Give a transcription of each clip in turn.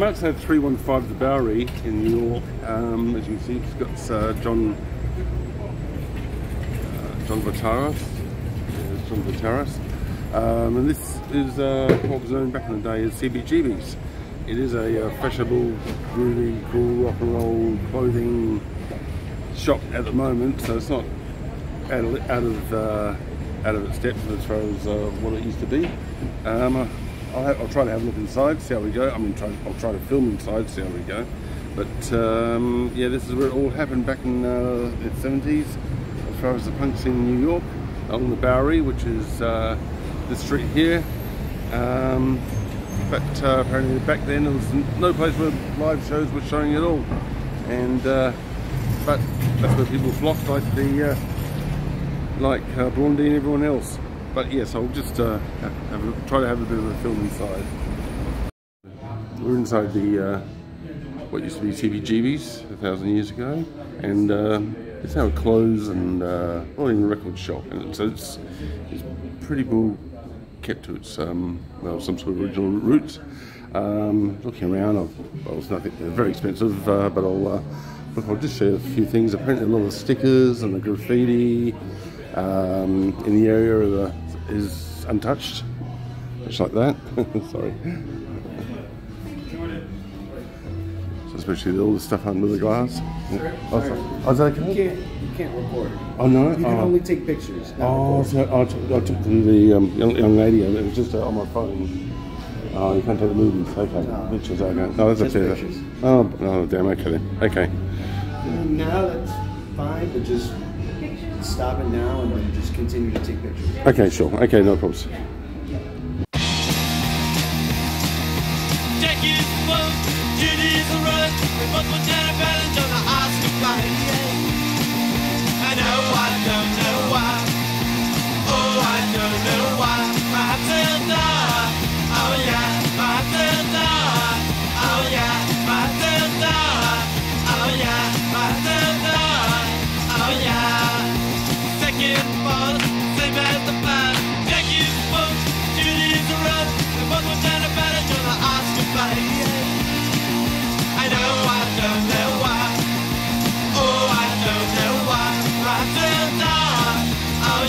I'm outside 315 the Bowery in New York. As you can see, it's got John Vateras. And this is what was known back in the day as CBGB's. It is a fashionable, really cool rock and roll clothing shop at the moment, so it's not out of its depth as far as what it used to be. I'll try to have a look inside, see how we go. I mean, I'll try to film inside, see how we go. But yeah, this is where it all happened back in the 70s, as far as the punk scene in New York, along the Bowery, which is this street here. But apparently back then there was no place where live shows were showing at all, and but that's where people flocked, like Blondie and everyone else. But yes, I'll just try to have a bit of a film inside. We're inside the what used to be CBGB's 1,000 years ago, and it's now a clothes and not even a record shop, and so it's pretty well kept to its well, some sort of original roots. Looking around, well, it's nothing. They're very expensive, but I'll just show you a few things. Apparently, a lot of stickers and the graffiti in the area is untouched, just like that. Sorry. So especially all the stuff under the glass. Yeah. Oh, sorry. Is that okay? You can't record. Oh no. You can only take pictures. Oh, so I took the young lady. It was just on my phone. Oh, you can't take the movies. Okay, no. Pictures. Okay. No, that's a pictures. Oh no, damn. Okay then. Okay. Now that's fine, but just stop it now and then just continue to take pictures. Okay, sure. Okay, no problems. Oh, I don't know why, but I don't know. Oh,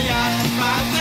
yeah, but I don't know.